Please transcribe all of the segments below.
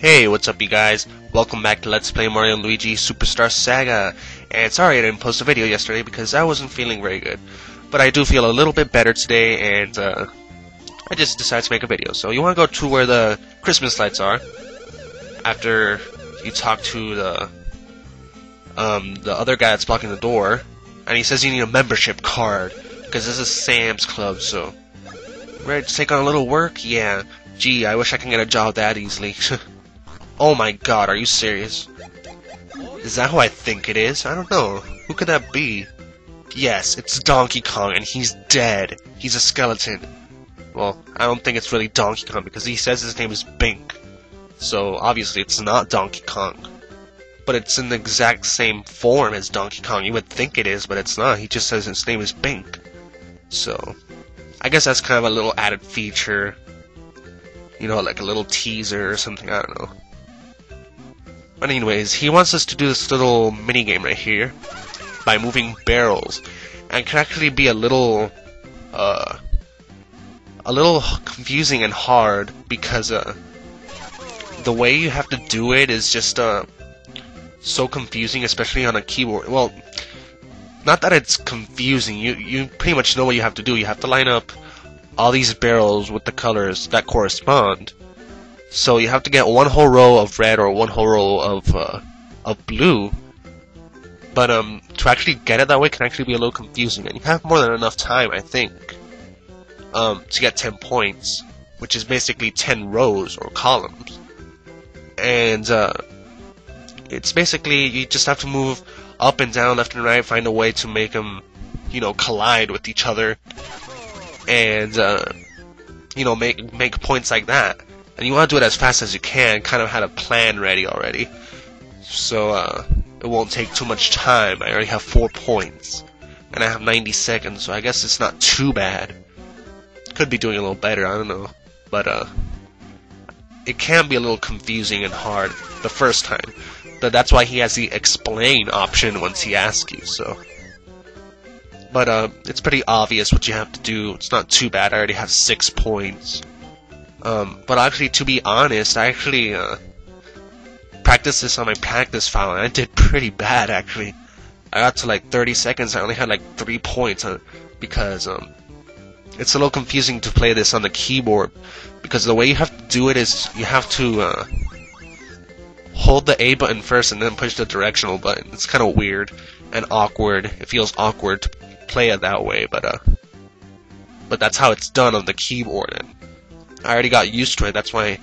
Hey, what's up you guys? Welcome back to Let's Play Mario & Luigi Superstar Saga. And sorry I didn't post a video yesterday because I wasn't feeling very good. But I do feel a little bit better today and I just decided to make a video. So you want to go to where the Christmas lights are after you talk to the other guy that's blocking the door. And he says you need a membership card because this is Sam's Club, so... ready to take on a little work? Yeah. Gee, I wish I can get a job that easily. Oh my god, are you serious? Is that who I think it is? I don't know. Who could that be? Yes, it's Donkey Kong, and he's dead. He's a skeleton. Well, I don't think it's really Donkey Kong, because he says his name is Bink. So, obviously, it's not Donkey Kong. But it's in the exact same form as Donkey Kong. You would think it is, but it's not. He just says his name is Bink. So, I guess that's kind of a little added feature. You know, like a little teaser or something, I don't know. But anyways, he wants us to do this little minigame right here by moving barrels. And it can actually be a little confusing and hard because the way you have to do it is just so confusing, especially on a keyboard. Well, not that it's confusing, you pretty much know what you have to do. You have to line up all these barrels with the colors that correspond. So you have to get one whole row of red or one whole row of blue. But to actually get it that way can actually be a little confusing, and you have more than enough time, I think, to get 10 points, which is basically 10 rows or columns. And it's basically you just have to move up and down, left and right, find a way to make them, you know, collide with each other, and you know, make points like that. And you want to do it as fast as you can, kind of had a plan ready already. So, it won't take too much time. I already have 4 points. And I have 90 seconds, so I guess it's not too bad. Could be doing a little better, I don't know. But, it can be a little confusing and hard the first time. But that's why he has the explain option once he asks you, so. But, it's pretty obvious what you have to do. It's not too bad. I already have 6 points. But actually, to be honest, I actually practiced this on my practice file, and I did pretty bad, actually. I got to like 30 seconds, I only had like 3 points, because it's a little confusing to play this on the keyboard, because the way you have to do it is you have to hold the A button first and then push the directional button. It's kind of weird and awkward. It feels awkward to play it that way, but that's how it's done on the keyboard, and I already got used to it. That's why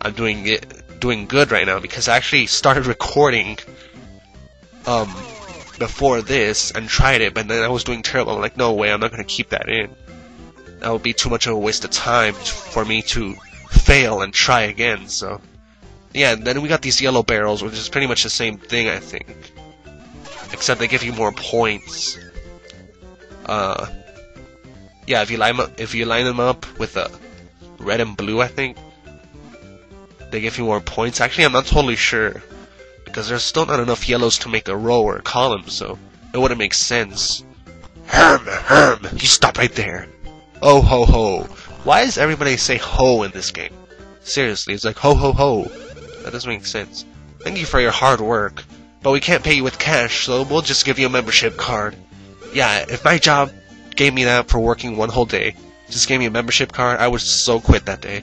I'm doing good right now, because I actually started recording before this and tried it, but then I was doing terrible. I'm like, no way, I'm not going to keep that in. That would be too much of a waste of time for me to fail and try again. So yeah, and then we got these yellow barrels, which is pretty much the same thing, I think, except they give you more points. Yeah, if you line them up with red and blue, I think, they give you more points. Actually, I'm not totally sure, because there's still not enough yellows to make a row or a column, so it wouldn't make sense. Herm! You stop right there. Oh, ho, ho. Why does everybody say ho in this game? Seriously, it's like ho, ho, ho. That doesn't make sense. Thank you for your hard work, but we can't pay you with cash, so we'll just give you a membership card. Yeah, if my job gave me that for working one whole day, just gave me a membership card, I would so quit that day.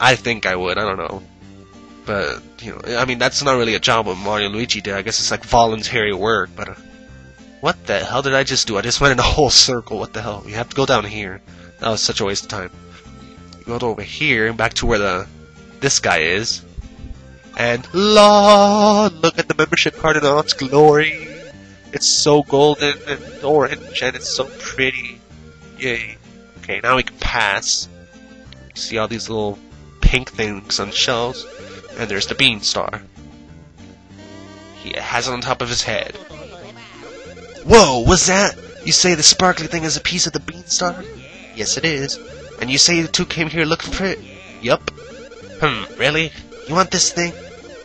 I think I would, I don't know. But, you know, I mean, that's not really a job what Mario and Luigi did. I guess it's like voluntary work, but... what the hell did I just do? I just went in a whole circle, what the hell? You have to go down here. That was such a waste of time. Go over here, back to where this guy is. And, lol, look at the membership card in all its glory. It's so golden and orange, and it's so pretty. Yay. Okay, now we can pass. See all these little pink things on shelves? And there's the bean star. He has it on top of his head. Whoa, what's that? You say the sparkly thing is a piece of the bean star? Yes, it is. And you say you two came here looking for it? Yup. Really? You want this thing?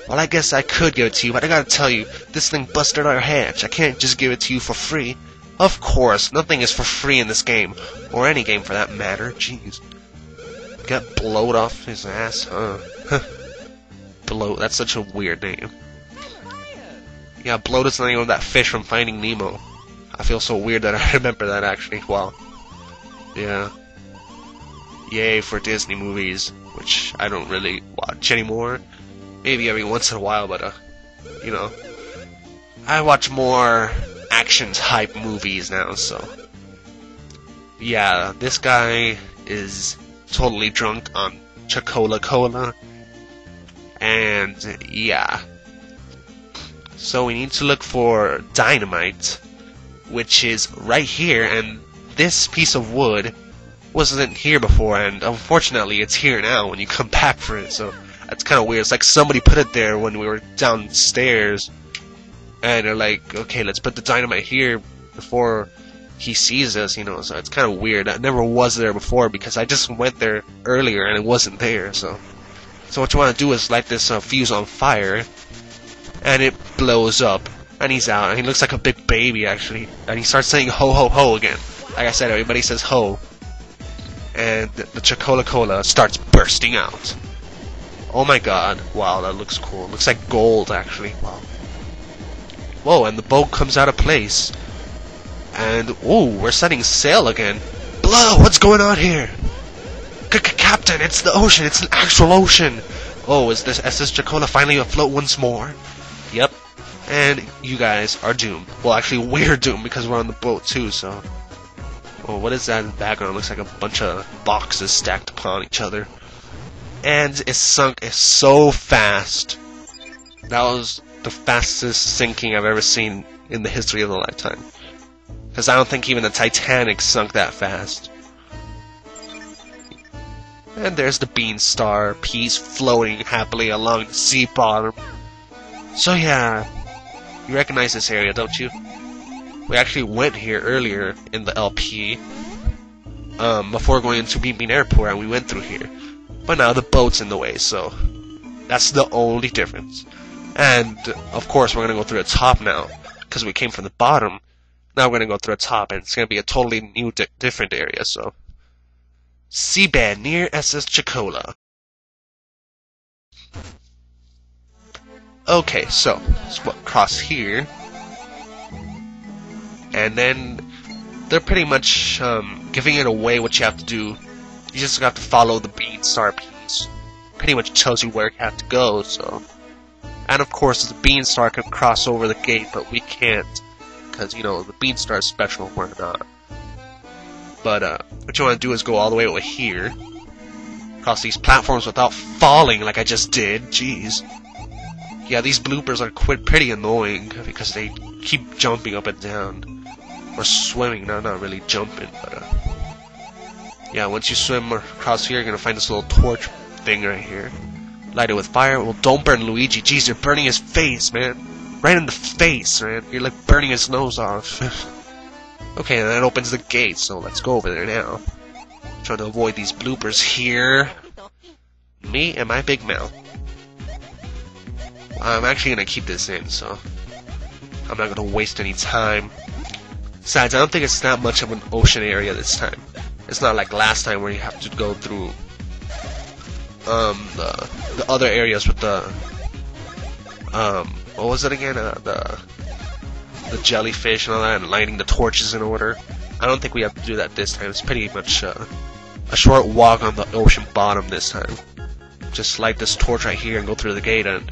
Well, I guess I could give it to you, but I gotta tell you, this thing busted our hatch. I can't just give it to you for free. Of course, nothing is for free in this game. Or any game, for that matter. Jeez. got blowed off his ass, huh? Blow, that's such a weird name. Yeah, Blow is the name of that fish from Finding Nemo. I feel so weird that I remember that, actually. Wow. Yeah. Yay for Disney movies, which I don't really watch anymore. Maybe every once in a while, but, you know. I watch more action-type movies now, so... Yeah, this guy is totally drunk on Chuckola Cola. And, yeah. So we need to look for dynamite, which is right here, and this piece of wood wasn't here before, and unfortunately it's here now when you come back for it, so that's kind of weird. It's like somebody put it there when we were downstairs, and they're like, okay, let's put the dynamite here before he sees us, you know, so it's kind of weird. That never was there before, because I just went there earlier and it wasn't there, so... So what you want to do is light this fuse on fire, and it blows up, and he's out, and he looks like a big baby, actually, and he starts saying ho ho ho again. Like I said, everybody says ho, and the Chuckola Cola starts bursting out. Oh my god, wow, that looks cool. It looks like gold, actually, wow. Whoa, and the boat comes out of place, and, ooh, we're setting sail again. Blow, what's going on here? Captain, it's the ocean. It's an actual ocean. Oh, is this SS Chuckola finally afloat once more? Yep. And you guys are doomed. Well, actually, we're doomed because we're on the boat too. So, oh, what is that in the background? It looks like a bunch of boxes stacked upon each other. And it sunk so fast. That was the fastest sinking I've ever seen in the history of a lifetime. Because I don't think even the Titanic sunk that fast. And there's the bean star piece floating happily along the sea bottom. So yeah, you recognize this area, don't you? We actually went here earlier in the LP, before going into Bean Airport, and we went through here. But now the boat's in the way, so that's the only difference. And of course we're gonna go through the top now, because we came from the bottom. Now we're gonna go through the top, and it's gonna be a totally new, different area. So. Seabed near SS Chuckola. Okay, so let's walk across here, and then they're pretty much giving it away what you have to do. You just have to follow the bean star piece. Pretty much tells you where you have to go. So, and of course the bean star can cross over the gate, but we can't because you know the bean star is special. We're not. But what you want to do is go all the way over here, across these platforms without falling like I just did. Jeez. Yeah, these bloopers are quite pretty annoying because they keep jumping up and down. Or swimming, no, not really jumping. But yeah, once you swim across here, you're going to find this little torch thing right here. Light it with fire. Well, don't burn Luigi. Jeez, you're burning his face, man. Right in the face, man. You're like burning his nose off. Okay, and that opens the gate, so let's go over there now. Trying to avoid these bloopers here. Me and my big mouth. I'm actually going to keep this in, so... I'm not going to waste any time. Besides, I don't think it's that much of an ocean area this time. It's not like last time where you have to go through... the other areas with the... what was it again? The jellyfish and all that, and lighting the torches in order. I don't think we have to do that this time. It's pretty much a short walk on the ocean bottom this time. Just light this torch right here and go through the gate, and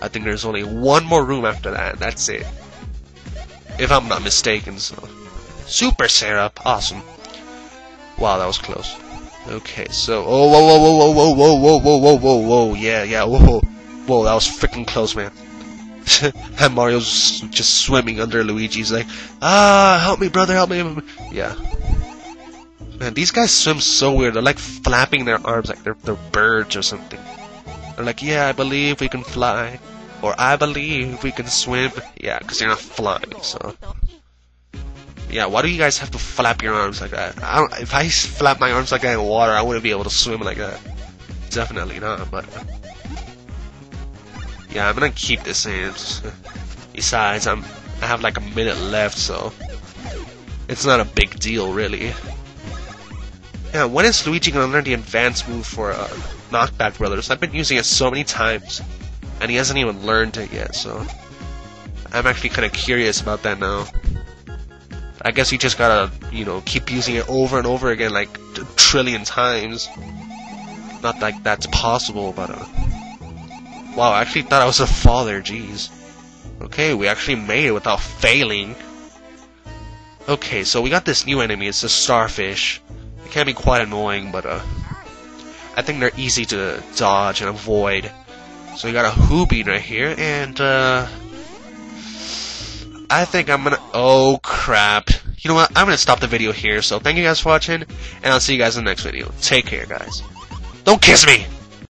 I think there's only one more room after that, and that's it. If I'm not mistaken, so... Super Sarah! Awesome. Wow, that was close. Okay, so... Oh, whoa, whoa, whoa, whoa, whoa, whoa, whoa, whoa, whoa, whoa, yeah, yeah, whoa. Whoa, that was freaking close, man. And Mario's just swimming under Luigi's like, ah, help me, brother, help me. Yeah. Man, these guys swim so weird. They're like flapping their arms like they're birds or something. They're like, yeah, I believe we can fly. Or I believe we can swim. Yeah, because they're not flying, so. Yeah, why do you guys have to flap your arms like that? I don't, if I flap my arms like that in water, I wouldn't be able to swim like that. Definitely not, but... Yeah, I'm gonna keep this in. Besides, I have like a minute left, so... It's not a big deal, really. Yeah, when is Luigi going to learn the advanced move for Knockback Brothers? I've been using it so many times, and he hasn't even learned it yet, so... I'm actually kind of curious about that now. I guess you just gotta, you know, keep using it over and over again, like, a trillion times. Not like that's possible, but... Wow, I actually thought I was a father, jeez. Okay, we actually made it without failing. Okay, so we got this new enemy, it's the starfish. It can be quite annoying, but I think they're easy to dodge and avoid. So we got a Hoobie right here, and I think I'm gonna... Oh, crap. You know what? I'm gonna stop the video here, so thank you guys for watching, and I'll see you guys in the next video. Take care, guys. Don't kiss me!